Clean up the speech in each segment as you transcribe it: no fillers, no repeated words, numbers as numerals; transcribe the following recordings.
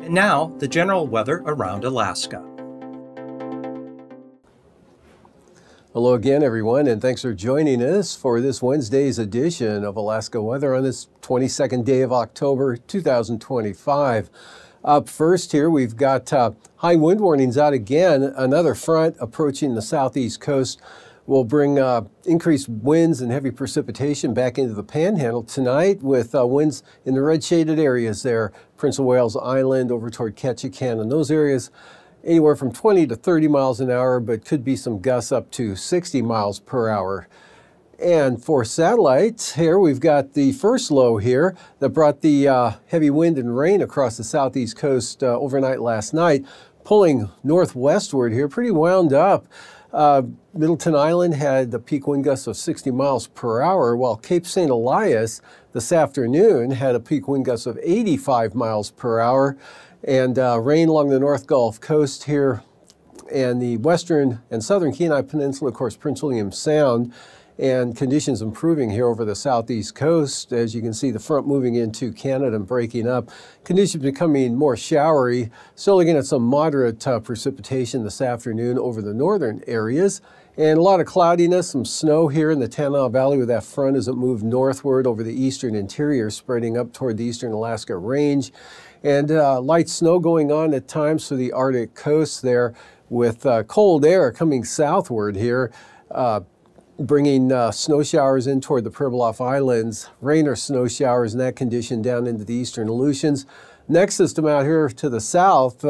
And now, the general weather around Alaska. Hello again, everyone, and thanks for joining us for this Wednesday's edition of Alaska Weather on this 22nd day of October 2025. Up first here, we've got high wind warnings out again. Another front approaching the southeast coast will bring increased winds and heavy precipitation back into the panhandle tonight, with winds in the red shaded areas there, Prince of Wales Island over toward Ketchikan, and those areas anywhere from 20 to 30 miles an hour, but could be some gusts up to 60 miles per hour. And for satellites, here we've got the first low here that brought the heavy wind and rain across the southeast coast overnight last night, pulling northwestward here, pretty wound up. Middleton Island had the peak wind gusts of 60 miles per hour, while Cape St. Elias this afternoon had a peak wind gusts of 85 miles per hour, and rain along the North Gulf Coast here and the western and southern Kenai Peninsula, of course, Prince William Sound. And conditions improving here over the southeast coast. As you can see, the front moving into Canada and breaking up. Conditions becoming more showery. Still looking at some moderate precipitation this afternoon over the northern areas. And a lot of cloudiness, some snow here in the Tanana Valley with that front as it moved northward over the eastern interior, spreading up toward the Eastern Alaska Range. And light snow going on at times for the Arctic coast there, with cold air coming southward here. Bringing snow showers in toward the Pribilof Islands, rain or snow showers in that condition down into the eastern Aleutians. Next system out here to the south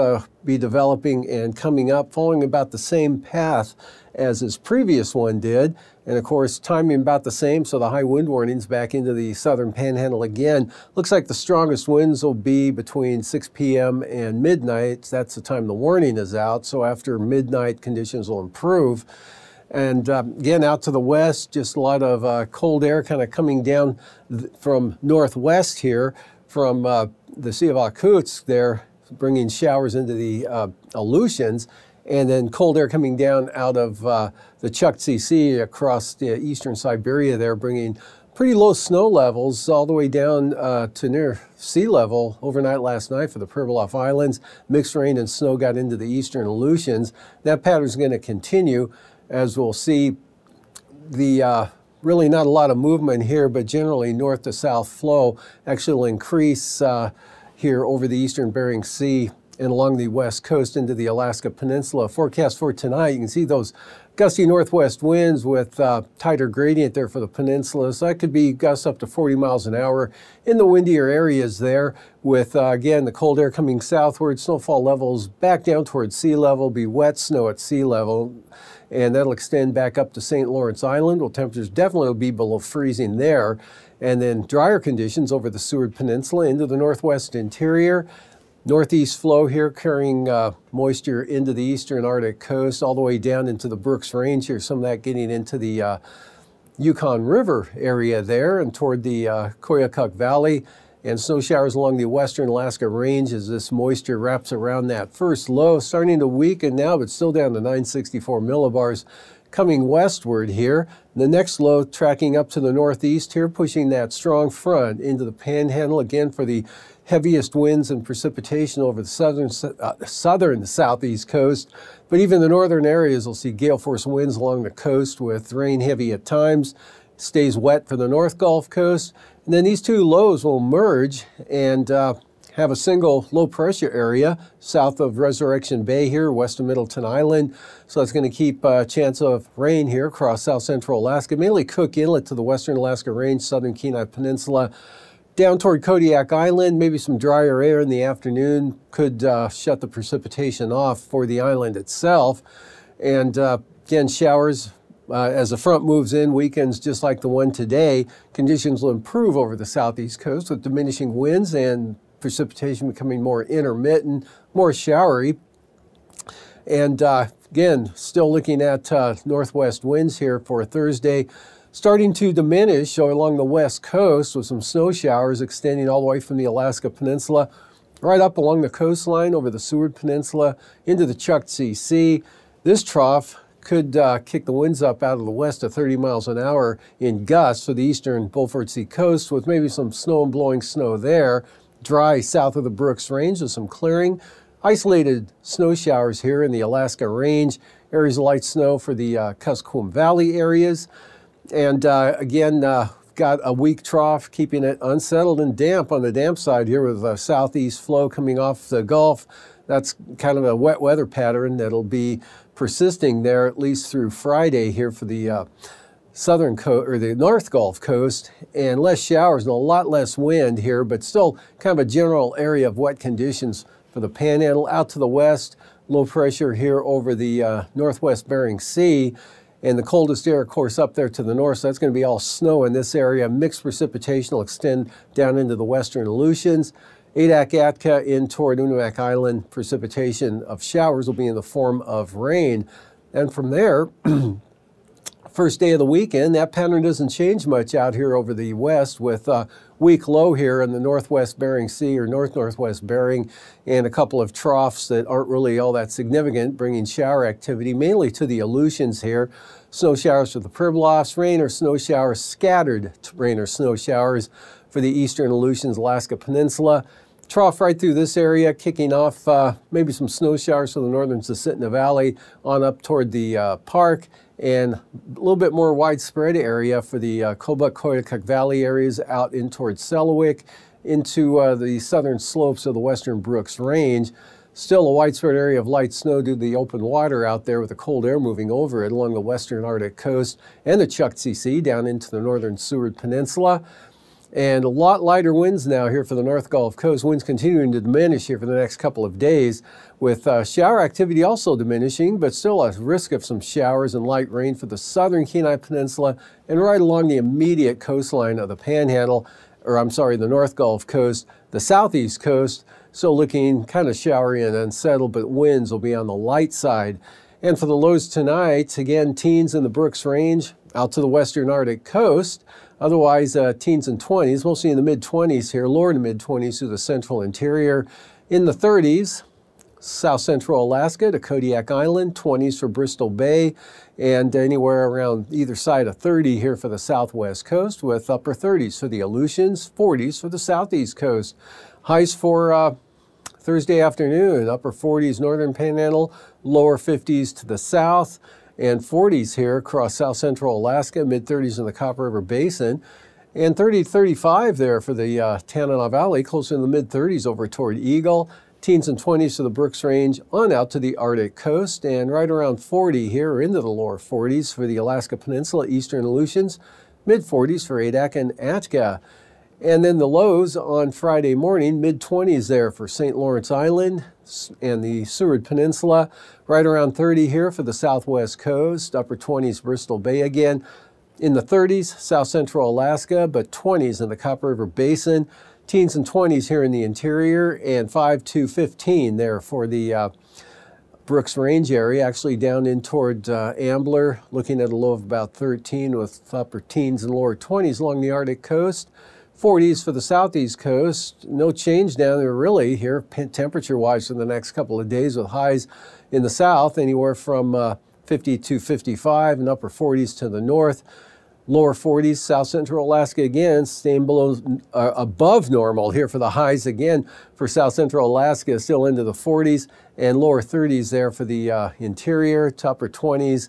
be developing and coming up, following about the same path as his previous one did. And of course, timing about the same, so the high wind warnings back into the southern panhandle again. Looks like the strongest winds will be between 6 p.m. and midnight. That's the time the warning is out, so after midnight, conditions will improve. And again, out to the west, just a lot of cold air kind of coming down from northwest here, from the Sea of Okhotsk there, bringing showers into the Aleutians, and then cold air coming down out of the Chukchi Sea across the eastern Siberia there, bringing pretty low snow levels all the way down to near sea level overnight last night for the Pribilof Islands. Mixed rain and snow got into the eastern Aleutians. That pattern's going to continue. As we'll see, the really not a lot of movement here, but generally north to south flow actually will increase here over the eastern Bering Sea and along the west coast into the Alaska Peninsula. Forecast for tonight, you can see those gusty northwest winds with tighter gradient there for the peninsula. So that could be gusts up to 40 miles an hour in the windier areas there, with, again, the cold air coming southward, snowfall levels back down towards sea level, be wet snow at sea level. And that'll extend back up to St. Lawrence Island. Well, temperatures definitely will be below freezing there. And then drier conditions over the Seward Peninsula into the northwest interior. Northeast flow here carrying moisture into the eastern Arctic coast, all the way down into the Brooks Range here, some of that getting into the Yukon River area there and toward the Koyukuk Valley. And snow showers along the western Alaska Range as this moisture wraps around that first low, starting to weaken now, but still down to 964 millibars coming westward here. The next low tracking up to the northeast here, pushing that strong front into the panhandle again for the heaviest winds and precipitation over the southern southeast coast. But even the northern areas will see gale force winds along the coast, with rain heavy at times. Stays wet for the North Gulf Coast. And then these two lows will merge and have a single low pressure area south of Resurrection Bay here, west of Middleton Island. So that's going to keep a chance of rain here across south central Alaska, mainly Cook Inlet to the western Alaska Range, southern Kenai Peninsula. Down toward Kodiak Island, maybe some drier air in the afternoon could shut the precipitation off for the island itself. And again, showers. As the front moves in, weekends just like the one today, conditions will improve over the southeast coast with diminishing winds and precipitation becoming more intermittent, more showery. And again, still looking at northwest winds here for Thursday, starting to diminish along the west coast with some snow showers extending all the way from the Alaska Peninsula, right up along the coastline over the Seward Peninsula into the Chukchi Sea. This trough could kick the winds up out of the west to 30 miles an hour in gusts for the eastern Beaufort Sea coast, with maybe some snow and blowing snow there. dry south of the Brooks Range with some clearing. Isolated snow showers here in the Alaska Range, areas of light snow for the Kuskokwim Valley areas. And again, got a weak trough, keeping it unsettled and damp on the damp side here with a southeast flow coming off the Gulf. That's kind of a wet weather pattern that'll be persisting there at least through Friday here for the southern coast or the north Gulf Coast, and less showers and a lot less wind here, but still kind of a general area of wet conditions for the Panhandle. Out to the west, low pressure here over the northwest Bering Sea, and the coldest air, of course, up there to the north, so that's going to be all snow in this area. Mixed precipitation will extend down into the western Aleutians. Adak, Atka in toward Unimak Island, precipitation of showers will be in the form of rain. And from there, first day of the weekend, that pattern doesn't change much out here over the west with a weak low here in the northwest Bering Sea or north-northwest Bering, and a couple of troughs that aren't really all that significant, bringing shower activity mainly to the Aleutians here. Snow showers for the Pribilofs, rain or snow showers, scattered rain or snow showers for the eastern Aleutians, Alaska Peninsula. Trough right through this area, kicking off maybe some snow showers for the northern Susitna Valley on up toward the park, and a little bit more widespread area for the Kobuk-Koyukuk Valley areas out in toward Selawik, into the southern slopes of the western Brooks Range. Still a widespread area of light snow due to the open water out there with the cold air moving over it along the western Arctic coast and the Chukchi Sea down into the northern Seward Peninsula. And a lot lighter winds now here for the north Gulf Coast. Winds continuing to diminish here for the next couple of days, with shower activity also diminishing, but still a risk of some showers and light rain for the southern Kenai Peninsula and right along the immediate coastline of the Panhandle, or I'm sorry, the north Gulf Coast, the southeast coast. So looking kind of showery and unsettled, but winds will be on the light side. And for the lows tonight, again, teens in the Brooks Range, out to the western Arctic coast. Otherwise, teens and 20s, mostly in the mid-20s here, lower to mid-20s through the central interior. In the 30s, south central Alaska to Kodiak Island, 20s for Bristol Bay, and anywhere around either side of 30 here for the southwest coast, with upper 30s for the Aleutians, 40s for the southeast coast. Highs for Thursday afternoon, upper 40s northern Panhandle, lower 50s to the south, and 40s here across south central Alaska, mid-30s in the Copper River Basin, and 30 to 35 there for the Tanana Valley, closer in the mid-30s over toward Eagle. Teens and 20s to the Brooks Range, on out to the Arctic coast, and right around 40 here, or into the lower 40s for the Alaska Peninsula, eastern Aleutians, mid-40s for Adak and Atka. And then the lows on Friday morning, mid-20s there for St. Lawrence Island and the Seward Peninsula, right around 30 here for the southwest coast, upper 20s Bristol Bay again, in the 30s south central Alaska, but 20s in the Copper River Basin, teens and 20s here in the interior, and 5 to 15 there for the Brooks Range area, actually down in toward Ambler, looking at a low of about 13 with upper teens and lower 20s along the Arctic coast. 40s for the southeast coast, no change down there really here temperature-wise for the next couple of days, with highs in the south anywhere from 50 to 55 and upper 40s to the north. Lower 40s, south central Alaska again, staying below, above normal here for the highs again for south central Alaska, still into the 40s, and lower 30s there for the interior, to upper 20s,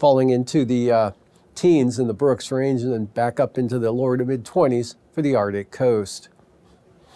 falling into the teens in the Brooks Range, and then back up into the lower to mid-20s for the Arctic coast.